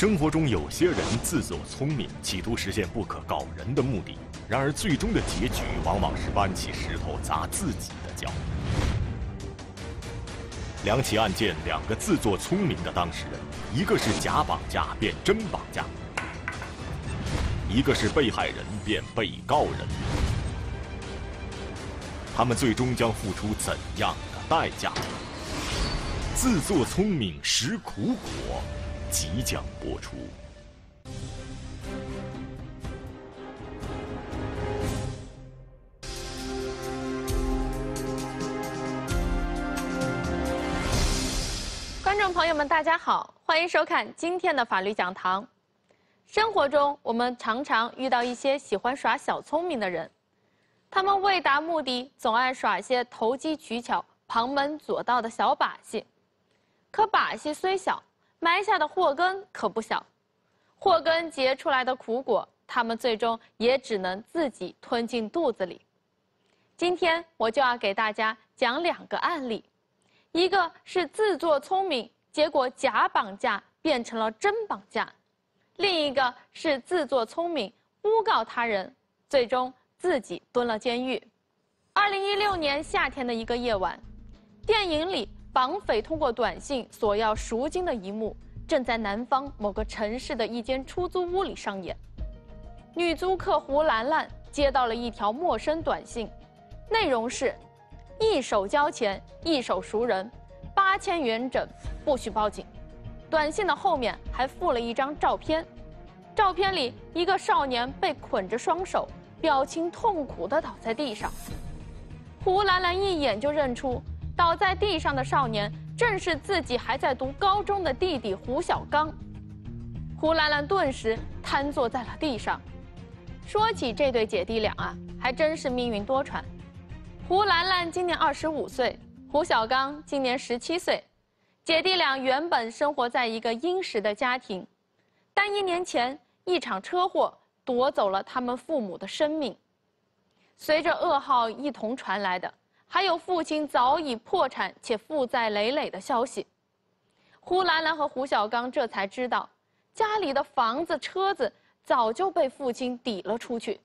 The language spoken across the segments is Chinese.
生活中有些人自作聪明，企图实现不可告人的目的，然而最终的结局往往是搬起石头砸自己的脚。两起案件，两个自作聪明的当事人，一个是假绑架变真绑架，一个是被害人变被告人。他们最终将付出怎样的代价？自作聪明食苦果。 即将播出。观众朋友们，大家好，欢迎收看今天的法律讲堂。生活中，我们常常遇到一些喜欢耍小聪明的人，他们为达目的，总爱耍些投机取巧、旁门左道的小把戏。可把戏虽小， 埋下的祸根可不小，祸根结出来的苦果，他们最终也只能自己吞进肚子里。今天我就要给大家讲两个案例，一个是自作聪明，结果假绑架变成了真绑架；另一个是自作聪明，诬告他人，最终自己蹲了监狱。2016年夏天的一个夜晚，电影里 绑匪通过短信索要赎金的一幕，正在南方某个城市的一间出租屋里上演。女租客胡兰兰接到了一条陌生短信，内容是：一手交钱，一手赎人，8000元整，不许报警。短信的后面还附了一张照片，照片里一个少年被捆着双手，表情痛苦地倒在地上。胡兰兰一眼就认出 倒在地上的少年正是自己还在读高中的弟弟胡小刚。胡兰兰顿时瘫坐在了地上。说起这对姐弟俩啊，还真是命运多舛。胡兰兰今年25岁，胡小刚今年17岁。姐弟俩原本生活在一个殷实的家庭，但1年前一场车祸夺走了他们父母的生命。随着噩耗一同传来的， 还有父亲早已破产且负债累累的消息，胡兰兰和胡小刚这才知道，家里的房子、车子早就被父亲抵了出去。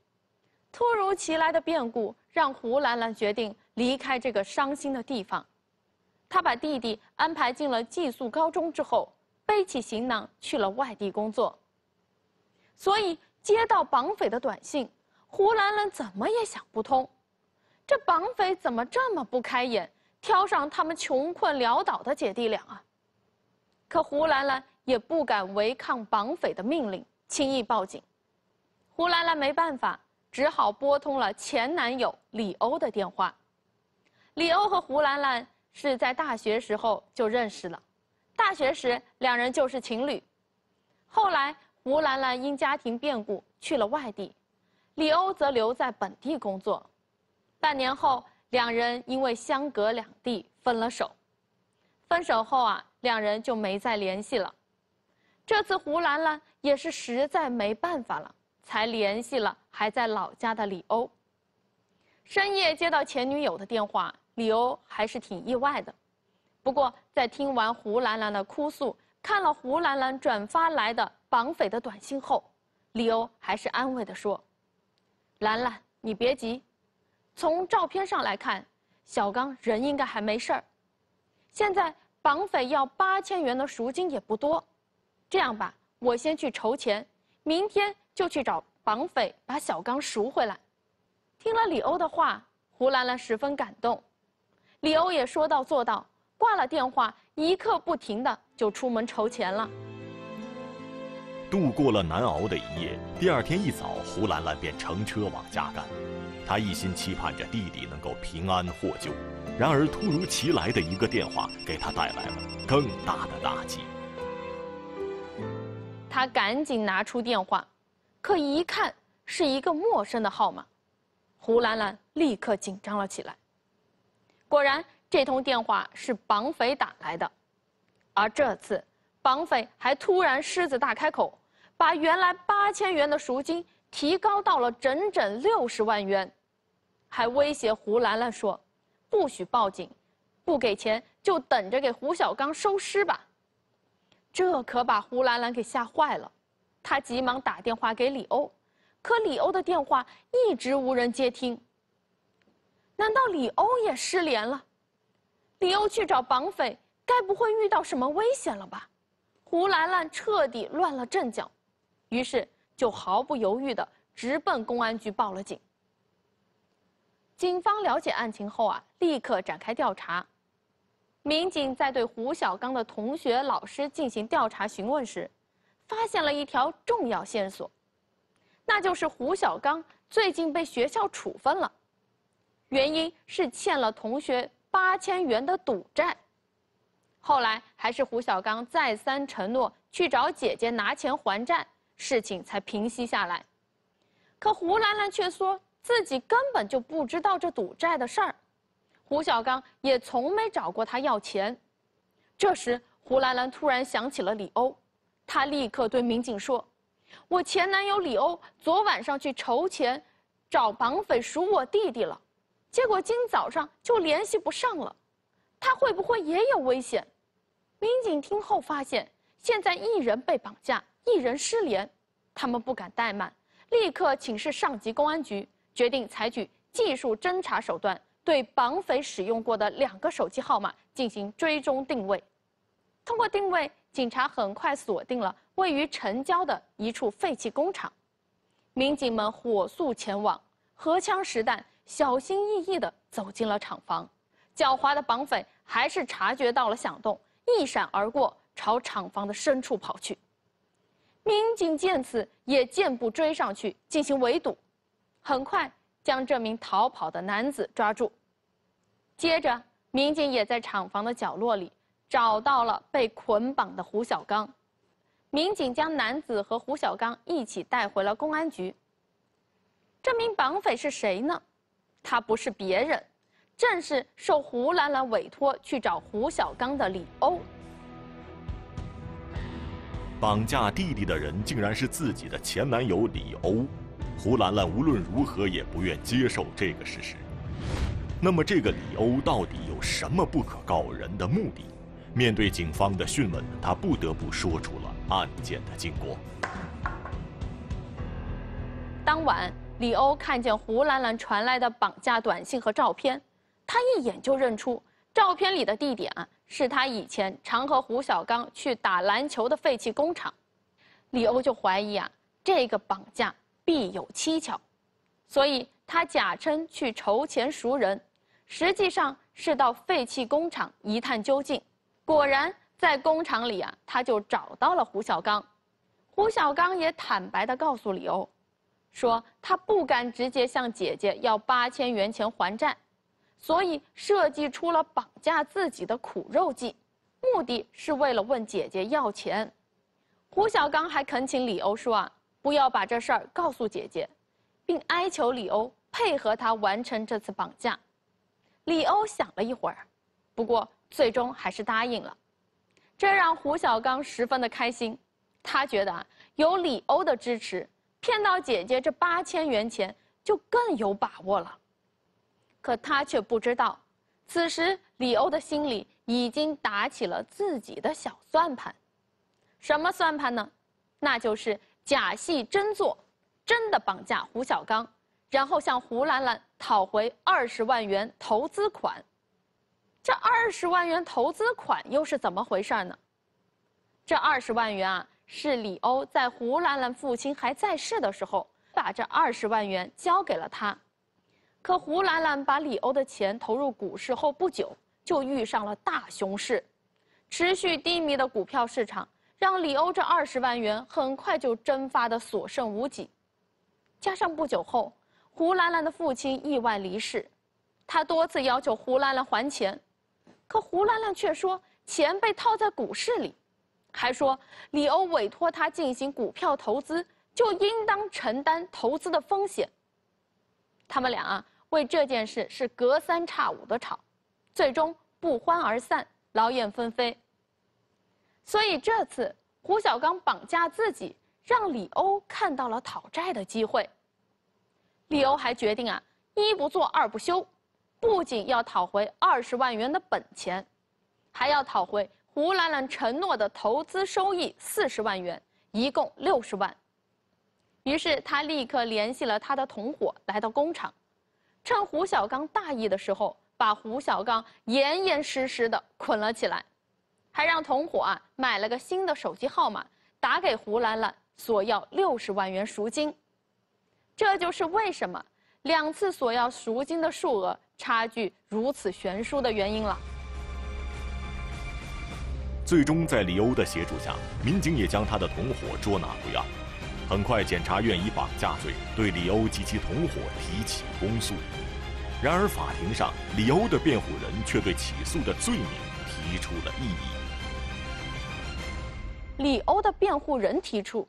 突如其来的变故让胡兰兰决定离开这个伤心的地方，她把弟弟安排进了寄宿高中之后，背起行囊去了外地工作。所以接到绑匪的短信，胡兰兰怎么也想不通， 这绑匪怎么这么不开眼，挑上他们穷困潦倒的姐弟俩啊？可胡兰兰也不敢违抗绑匪的命令，轻易报警。胡兰兰没办法，只好拨通了前男友李欧的电话。李欧和胡兰兰是在大学时候就认识了，大学时两人就是情侣。后来胡兰兰因家庭变故去了外地，李欧则留在本地工作。 半年后，两人因为相隔两地分了手。分手后啊，两人就没再联系了。这次胡兰兰也是实在没办法了，才联系了还在老家的李欧。深夜接到前女友的电话，李欧还是挺意外的。不过在听完胡兰兰的哭诉，看了胡兰兰转发来的绑匪的短信后，李欧还是安慰地说：“兰兰，你别急。 从照片上来看，小刚人应该还没事儿。现在绑匪要8000元的赎金也不多，这样吧，我先去筹钱，明天就去找绑匪把小刚赎回来。”听了李欧的话，胡兰兰十分感动。李欧也说到做到，挂了电话，一刻不停的就出门筹钱了。度过了难熬的一夜，第二天一早，胡兰兰便乘车往家赶。 他一心期盼着弟弟能够平安获救，然而突如其来的一个电话给他带来了更大的打击。他赶紧拿出电话，可一看是一个陌生的号码，胡兰兰立刻紧张了起来。果然，这通电话是绑匪打来的，而这次绑匪还突然狮子大开口，把原来8000元的赎金 提高到了整整60万元，还威胁胡兰兰说：“不许报警，不给钱就等着给胡小刚收尸吧。”这可把胡兰兰给吓坏了，她急忙打电话给李欧，可李欧的电话一直无人接听。难道李欧也失联了？李欧去找绑匪，该不会遇到什么危险了吧？胡兰兰彻底乱了阵脚，于是就毫不犹豫地直奔公安局报了警。警方了解案情后啊，立刻展开调查。 民警在对胡小刚的同学、老师进行调查询问时，发现了一条重要线索，那就是胡小刚最近被学校处分了，原因是欠了同学8000元的赌债。后来还是胡小刚再三承诺去找姐姐拿钱还债，事情才平息下来。可胡兰兰却说自己根本就不知道这赌债的事儿。 胡小刚也从没找过他要钱。这时，胡兰兰突然想起了李欧，她立刻对民警说：“我前男友李欧昨晚上去筹钱，找绑匪赎我弟弟了，结果今早上就联系不上了。他会不会也有危险？”民警听后发现，现在一人被绑架，一人失联，他们不敢怠慢，立刻请示上级公安局，决定采取技术侦查手段。 对绑匪使用过的2个手机号码进行追踪定位，通过定位，警察很快锁定了位于城郊的一处废弃工厂。民警们火速前往，荷枪实弹，小心翼翼地走进了厂房。狡猾的绑匪还是察觉到了响动，一闪而过，朝厂房的深处跑去。民警见此也健步追上去进行围堵，很快。 将这名逃跑的男子抓住。接着，民警也在厂房的角落里找到了被捆绑的胡小刚。民警将男子和胡小刚一起带回了公安局。这名绑匪是谁呢？他不是别人，正是受胡兰兰委托去找胡小刚的李欧。绑架弟弟的人竟然是自己的前男友李欧。 胡兰兰无论如何也不愿接受这个事实。那么，这个李欧到底有什么不可告人的目的？面对警方的讯问，他不得不说出了案件的经过。当晚，李欧看见胡兰兰传来的绑架短信和照片，他一眼就认出照片里的地点是他以前常和胡小刚去打篮球的废弃工厂。李欧就怀疑这个绑架 必有蹊跷，所以他假称去筹钱赎人，实际上是到废弃工厂一探究竟。果然，在工厂里他就找到了胡小刚。胡小刚也坦白地告诉李欧，说他不敢直接向姐姐要8000元钱还债，所以设计出了绑架自己的苦肉计，目的是为了问姐姐要钱。胡小刚还恳请李欧说不要把这事儿告诉姐姐，并哀求李欧配合他完成这次绑架。李欧想了一会儿，不过最终还是答应了，这让胡小刚十分的开心。他觉得有李欧的支持，骗到姐姐这8000元钱就更有把握了。可他却不知道，此时李欧的心里已经打起了自己的小算盘。什么算盘呢？那就是 假戏真做，真的绑架胡小刚，然后向胡兰兰讨回20万元投资款。这20万元投资款又是怎么回事呢？这20万元是李欧在胡兰兰父亲还在世的时候，把这20万元交给了他。可胡兰兰把李欧的钱投入股市后不久，就遇上了大熊市，持续低迷的股票市场 让李欧这20万元很快就蒸发的所剩无几，加上不久后胡兰兰的父亲意外离世，他多次要求胡兰兰还钱，可胡兰兰却说钱被套在股市里，还说李欧委托他进行股票投资，就应当承担投资的风险。他们俩为这件事是隔三差五的吵，最终不欢而散，劳燕分飞。 所以这次胡小刚绑架自己，让李欧看到了讨债的机会。李欧还决定一不做二不休，不仅要讨回20万元的本钱，还要讨回胡兰兰承诺的投资收益40万元，一共60万。于是他立刻联系了他的同伙，来到工厂，趁胡小刚大意的时候，把胡小刚严实实的捆了起来，还让同伙买了个新的手机号码，打给胡兰兰索要60万元赎金。这就是为什么两次索要赎金的数额差距如此悬殊的原因了。 最终，在李欧的协助下，民警也将他的同伙捉拿归案。很快，检察院以绑架罪对李欧及其同伙提起公诉。然而，法庭上，李欧的辩护人却对起诉的罪名提出了异议。李欧的辩护人提出，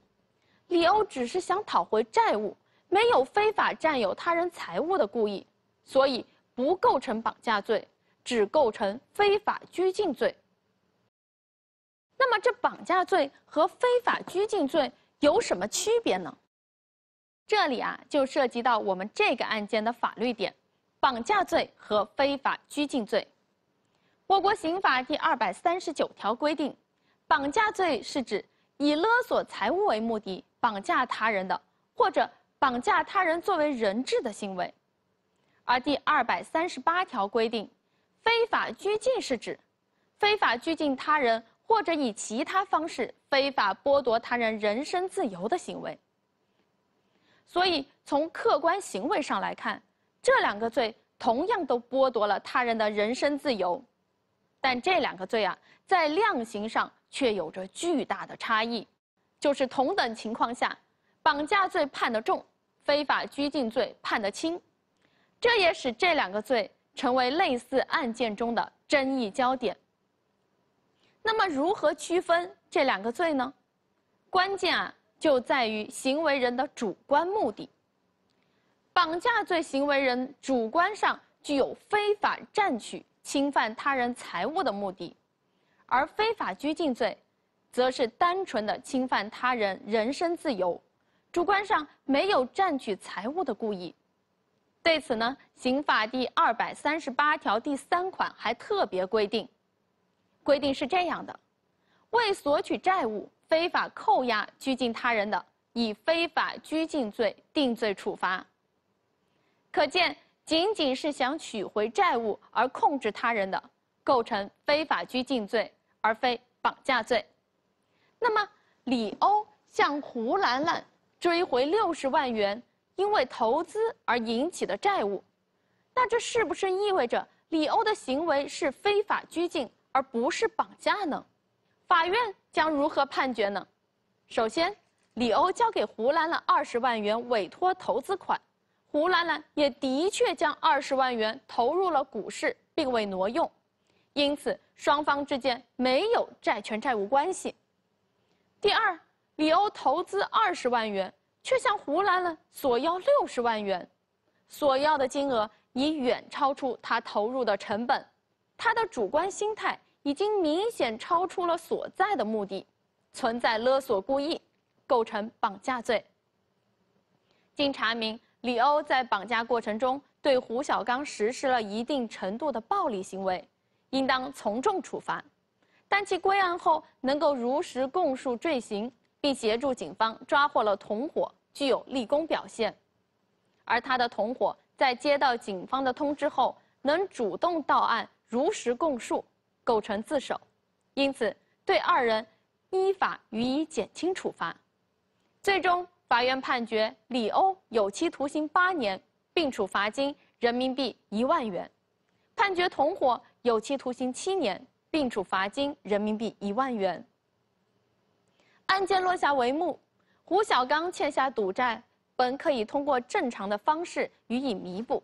李欧只是想讨回债务，没有非法占有他人财物的故意，所以不构成绑架罪，只构成非法拘禁罪。 那么，这绑架罪和非法拘禁罪有什么区别呢？这里就涉及到我们这个案件的法律点：绑架罪和非法拘禁罪。我国刑法第239条规定，绑架罪是指以勒索财物为目的绑架他人的，或者绑架他人作为人质的行为；而第238条规定，非法拘禁是指非法拘禁他人， 或者以其他方式非法剥夺他人人身自由的行为。所以，从客观行为上来看，这两个罪同样都剥夺了他人的人身自由，但这两个罪在量刑上却有着巨大的差异。就是同等情况下，绑架罪判得重，非法拘禁罪判得轻，这也使这两个罪成为类似案件中的争议焦点。 那么，如何区分这两个罪呢？关键就在于行为人的主观目的。绑架罪行为人主观上具有非法占取、侵犯他人财物的目的，而非法拘禁罪，则是单纯的侵犯他人人身自由，主观上没有占取财物的故意。对此呢，刑法第238条第3款还特别规定。 规定是这样的：为索取债务非法扣押、拘禁他人的，以非法拘禁罪定罪处罚。可见，仅仅是想取回债务而控制他人的，构成非法拘禁罪，而非绑架罪。那么，李欧向胡兰兰追回60万元，因为投资而引起的债务，那这是不是意味着李欧的行为是非法拘禁？ 而不是绑架呢？法院将如何判决呢？首先，李欧交给胡兰兰20万元委托投资款，胡兰兰也的确将20万元投入了股市，并未挪用，因此双方之间没有债权债务关系。第二，李欧投资20万元，却向胡兰兰索要60万元，索要的金额已远超出他投入的成本，他的主观心态 已经明显超出了所在的目的，存在勒索故意，构成绑架罪。经查明，李欧在绑架过程中对胡小刚实施了一定程度的暴力行为，应当从重处罚。但其归案后能够如实供述罪行，并协助警方抓获了同伙，具有立功表现。而他的同伙在接到警方的通知后，能主动到案，如实供述， 构成自首，因此对二人依法予以减轻处罚。最终，法院判决李欧有期徒刑8年，并处罚金人民币1万元；判决同伙有期徒刑7年，并处罚金人民币1万元。案件落下帷幕，胡小刚欠下赌债，本可以通过正常的方式予以弥补。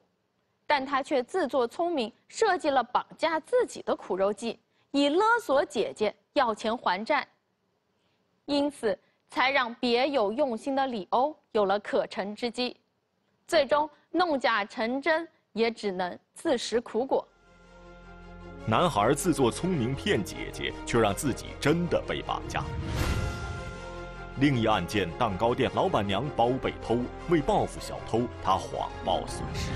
但他却自作聪明，设计了绑架自己的苦肉计，以勒索姐姐要钱还债，因此才让别有用心的李欧有了可乘之机，最终弄假成真，也只能自食苦果。男孩自作聪明骗姐姐，却让自己真的被绑架。 另一案件，蛋糕店老板娘包被偷，为报复小偷，她谎报损失。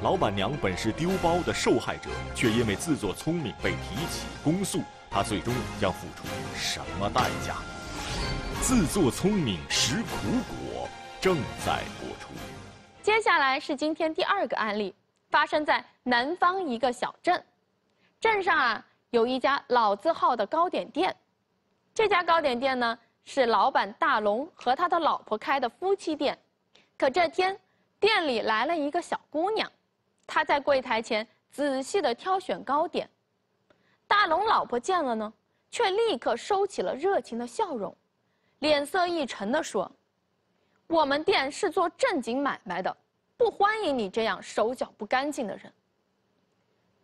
老板娘本是丢包的受害者，却因为自作聪明被提起公诉，他最终要付出什么代价？自作聪明食苦果正在播出。接下来是今天第二个案例，发生在南方一个小镇。镇上啊有一家老字号的糕点店，这家糕点店呢是老板大龙和他的老婆开的夫妻店。可这天，店里来了一个小姑娘，她在柜台前仔细地挑选糕点。 大龙老婆见了呢，却立刻收起了热情的笑容，脸色一沉地说：“我们店是做正经买卖的，不欢迎你这样手脚不干净的人。”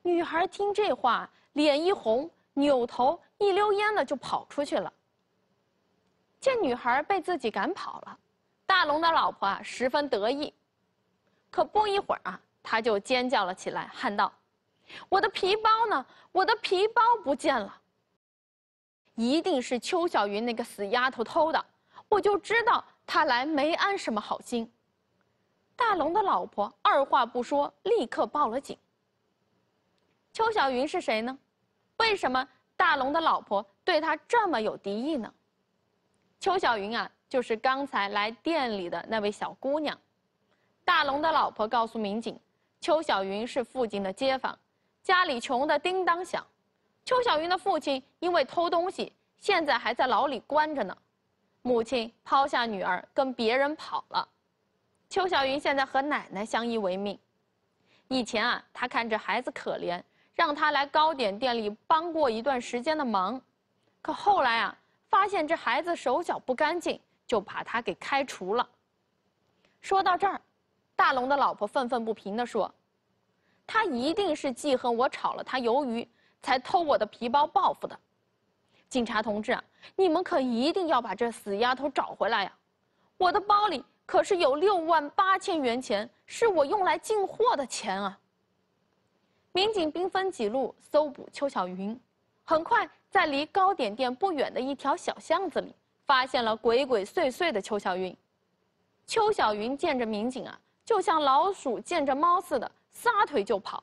女孩听这话，脸一红，扭头一溜烟的就跑出去了。见女孩被自己赶跑了，大龙的老婆啊十分得意，可不一会儿啊，她就尖叫了起来，喊道：“ 我的皮包呢？我的皮包不见了！一定是邱小云那个死丫头偷的，我就知道她来没安什么好心。”大龙的老婆二话不说，立刻报了警。邱小云是谁呢？为什么大龙的老婆对她这么有敌意呢？邱小云啊，就是刚才来店里的那位小姑娘。大龙的老婆告诉民警，邱小云是附近的街坊。 家里穷得叮当响，邱小云的父亲因为偷东西，现在还在牢里关着呢。母亲抛下女儿跟别人跑了，邱小云现在和奶奶相依为命。以前啊，她看着孩子可怜，让她来糕点店里帮过一段时间的忙，可后来啊，发现这孩子手脚不干净，就把她给开除了。说到这儿，大龙的老婆愤愤不平地说。 他一定是记恨我炒了他鱿鱼，才偷我的皮包报复的。警察同志啊，你们可一定要把这死丫头找回来呀！我的包里可是有68000元钱，是我用来进货的钱啊！民警兵分几路搜捕邱小云，很快在离糕点店不远的一条小巷子里，发现了鬼鬼祟祟的邱小云。邱小云见着民警啊，就像老鼠见着猫似的。 撒腿就跑，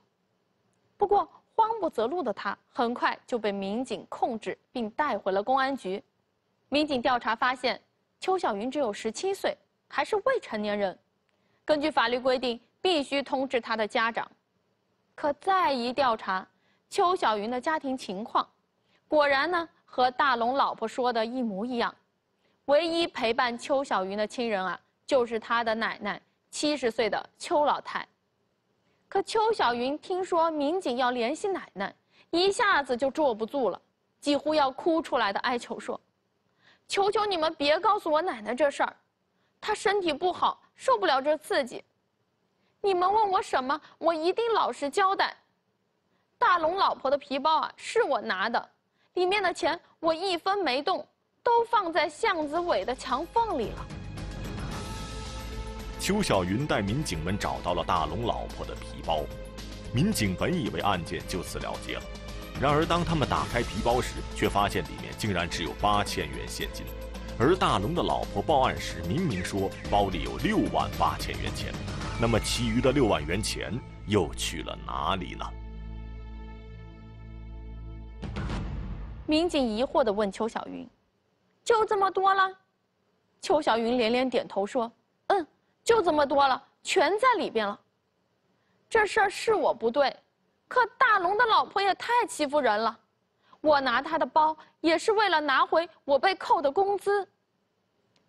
不过慌不择路的他很快就被民警控制并带回了公安局。民警调查发现，邱小云只有17岁，还是未成年人。根据法律规定，必须通知他的家长。可再一调查，邱小云的家庭情况，果然呢和大龙老婆说的一模一样。唯一陪伴邱小云的亲人啊，就是她的奶奶，70岁的邱老太。 可邱小云听说民警要联系奶奶，一下子就坐不住了，几乎要哭出来的哀求说：“求求你们别告诉我奶奶这事儿，她身体不好，受不了这刺激。你们问我什么，我一定老实交代。大龙老婆的皮包啊，是我拿的，里面的钱我一分没动，都放在巷子尾的墙缝里了。” 邱小云带民警们找到了大龙老婆的皮包，民警本以为案件就此了结了，然而当他们打开皮包时，却发现里面竟然只有8000元现金，而大龙的老婆报案时明明说包里有68000元钱，那么其余的6万元钱又去了哪里呢？民警疑惑地问邱小云：“就这么多了？”邱小云连连点头说：“嗯。” 就这么多了，全在里边了。这事儿是我不对，可大龙的老婆也太欺负人了。我拿她的包也是为了拿回我被扣的工资，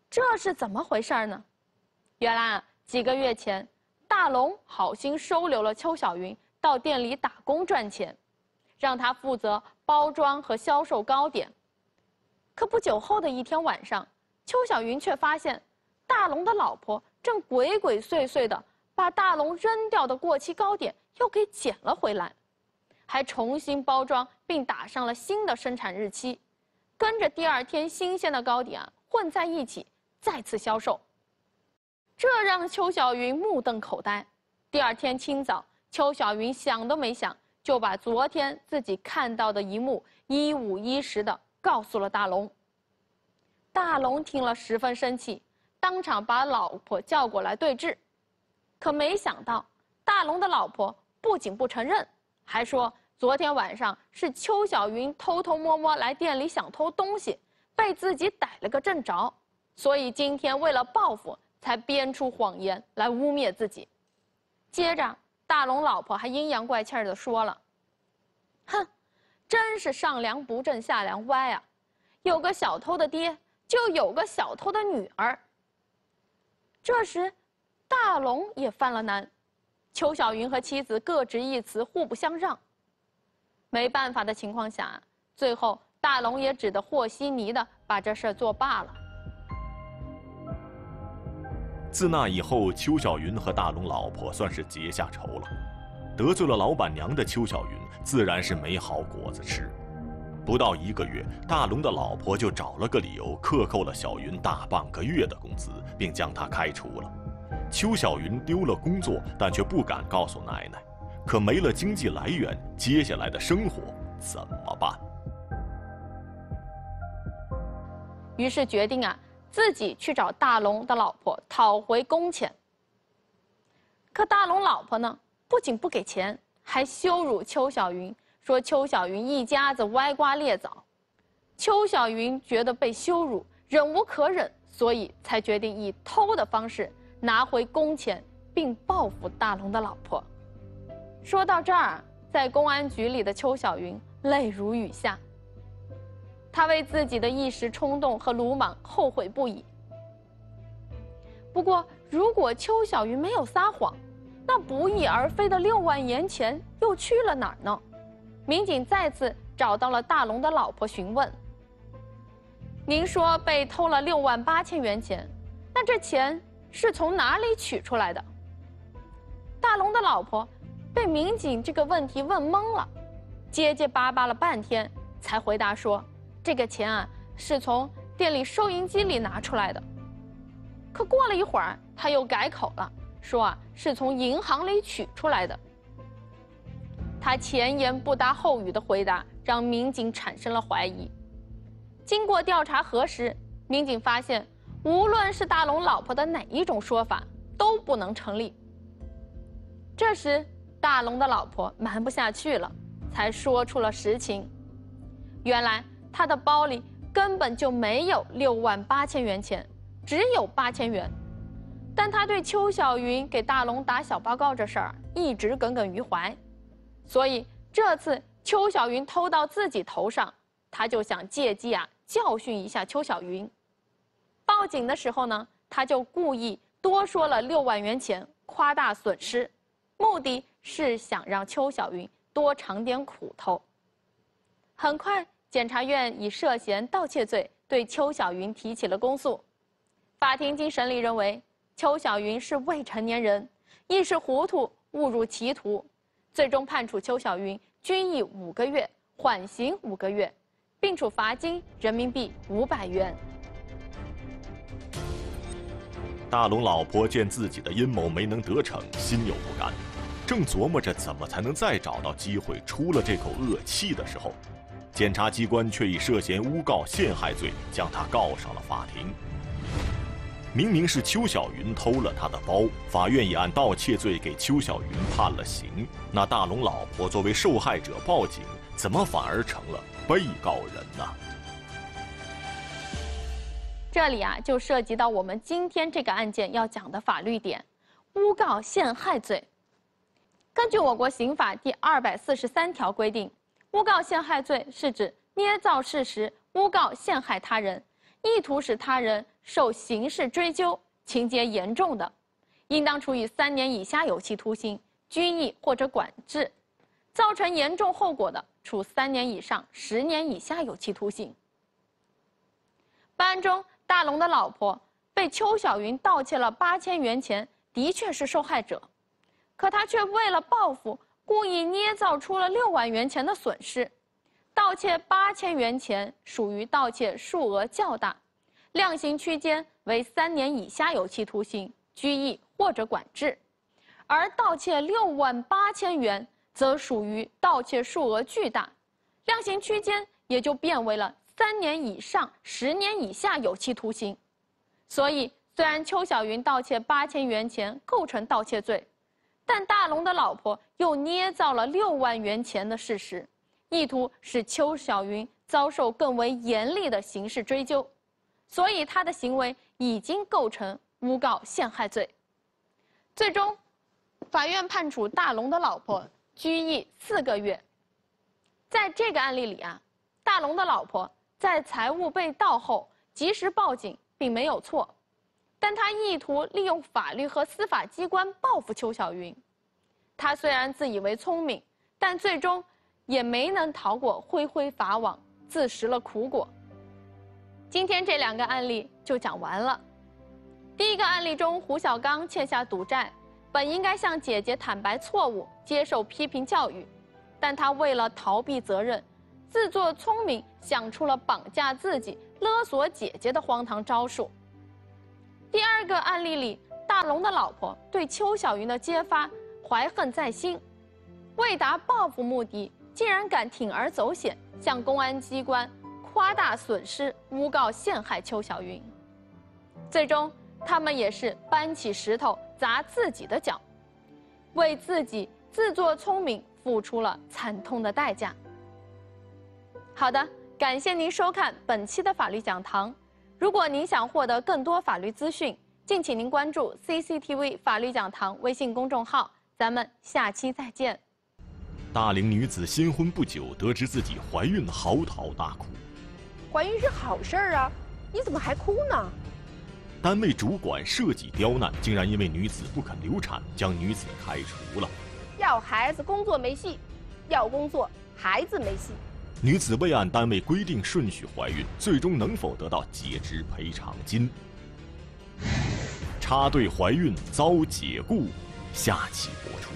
这是怎么回事呢？原来啊，几个月前，大龙好心收留了邱小云到店里打工赚钱，让她负责包装和销售糕点。可不久后的一天晚上，邱小云却发现大龙的老婆。 正鬼鬼祟祟的把大龙扔掉的过期糕点又给捡了回来，还重新包装并打上了新的生产日期，跟着第二天新鲜的糕点啊混在一起再次销售。这让邱小云目瞪口呆。第二天清早，邱小云想都没想就把昨天自己看到的一幕一五一十的告诉了大龙。大龙听了十分生气。 当场把老婆叫过来对质，可没想到大龙的老婆不仅不承认，还说昨天晚上是邱小云偷偷摸摸来店里想偷东西，被自己逮了个正着，所以今天为了报复，才编出谎言来污蔑自己。接着，大龙老婆还阴阳怪气地说了：“哼，真是上梁不正下梁歪啊！有个小偷的爹，就有个小偷的女儿。”这时，大龙也犯了难，邱小云和妻子各执一词，互不相让。没办法的情况下，最后大龙也只得和稀泥的把这事作罢了。自那以后，邱小云和大龙老婆算是结下仇了。得罪了老板娘的邱小云，自然是没好果子吃。不到一个月，大龙的老婆就找了个理由克扣了小云大半个月的工资，并将她开除了。邱小云丢了工作，但却不敢告诉奶奶。可没了经济来源，接下来的生活怎么办？于是决定啊，自己去找大龙的老婆讨回工钱。可大龙老婆呢，不仅不给钱，还羞辱邱小云，说邱小云一家子歪瓜裂枣。邱小云觉得被羞辱，忍无可忍，所以才决定以偷的方式拿回工钱，并报复大龙的老婆。说到这儿，在公安局里的邱小云泪如雨下。她为自己的一时冲动和鲁莽后悔不已。不过，如果邱小云没有撒谎，那不翼而飞的6万元钱又去了哪儿呢？民警再次找到了大龙的老婆询问：“您说被偷了6万8千元钱，那这钱是从哪里取出来的？”大龙的老婆被民警这个问题问懵了，结结巴巴了半天，才回答说：“这个钱啊，是从店里收银机里拿出来的。”可过了一会儿，他又改口了，说啊，是从银行里取出来的。他前言不搭后语的回答，让民警产生了怀疑。经过调查核实，民警发现，无论是大龙老婆的哪一种说法，都不能成立。这时，大龙的老婆瞒不下去了，才说出了实情。原来他的包里根本就没有6万8千元钱，只有8千元。但他对邱小云给大龙打小报告这事儿一直耿耿于怀，所以这次邱小云偷到自己头上，他就想借机啊教训一下邱小云。报警的时候呢，他就故意多说了6万元钱，夸大损失，目的是想让邱小云多尝点苦头。很快，检察院以涉嫌盗窃罪对邱小云提起了公诉。法庭经审理认为，邱小云是未成年人，一时糊涂误入歧途，最终判处邱小云拘役5个月，缓刑5个月，并处罚金人民币500元。大龙老婆见自己的阴谋没能得逞，心有不甘，正琢磨着怎么才能再找到机会出了这口恶气的时候，检察机关却以涉嫌诬告陷害罪将他告上了法庭。明明是邱小云偷了他的包，法院也按盗窃罪给邱小云判了刑。那大龙老婆作为受害者报警，怎么反而成了被告人呢？这里啊，就涉及到我们今天这个案件要讲的法律点——诬告陷害罪。根据我国刑法第243条规定，诬告陷害罪是指捏造事实、诬告陷害他人，意图使他人受刑事追究，情节严重的，应当处以3年以下有期徒刑、拘役或者管制；造成严重后果的，处3年以上、10年以下有期徒刑。本案中，大龙的老婆被邱小云盗窃了8千元钱，的确是受害者，可她却为了报复，故意捏造出了6万元钱的损失。盗窃8千元钱属于盗窃数额较大，量刑区间为3年以下有期徒刑、拘役或者管制；而盗窃6万8千元则属于盗窃数额巨大，量刑区间也就变为了3年以上、10年以下有期徒刑。所以，虽然邱小云盗窃8千元钱构成盗窃罪，但大龙的老婆又捏造了6万元钱的事实，意图使邱小云遭受更为严厉的刑事追究，所以他的行为已经构成诬告陷害罪。最终，法院判处大龙的老婆拘役4个月。在这个案例里啊，大龙的老婆在财物被盗后及时报警并没有错，但他意图利用法律和司法机关报复邱小云。他虽然自以为聪明，但最终也没能逃过恢恢法网，自食了苦果。今天这2个案例就讲完了。第一个案例中，胡小刚欠下赌债，本应该向姐姐坦白错误，接受批评教育，但他为了逃避责任，自作聪明，想出了绑架自己、勒索姐姐的荒唐招数。第二个案例里，大龙的老婆对邱小云的揭发怀恨在心，为达报复目的，竟然敢铤而走险，向公安机关夸大损失，诬告陷害邱小云。最终，他们也是搬起石头砸自己的脚，为自己自作聪明付出了惨痛的代价。好的，感谢您收看本期的法律讲堂。如果您想获得更多法律资讯，敬请您关注 CCTV 法律讲堂微信公众号。咱们下期再见。大龄女子新婚不久，得知自己怀孕了，嚎啕大哭。怀孕是好事儿啊，你怎么还哭呢？单位主管设计刁难，竟然因为女子不肯流产，将女子开除了。要孩子工作没戏，要工作孩子没戏。女子未按单位规定顺序怀孕，最终能否得到解职赔偿金？插队怀孕遭解雇，下期播出。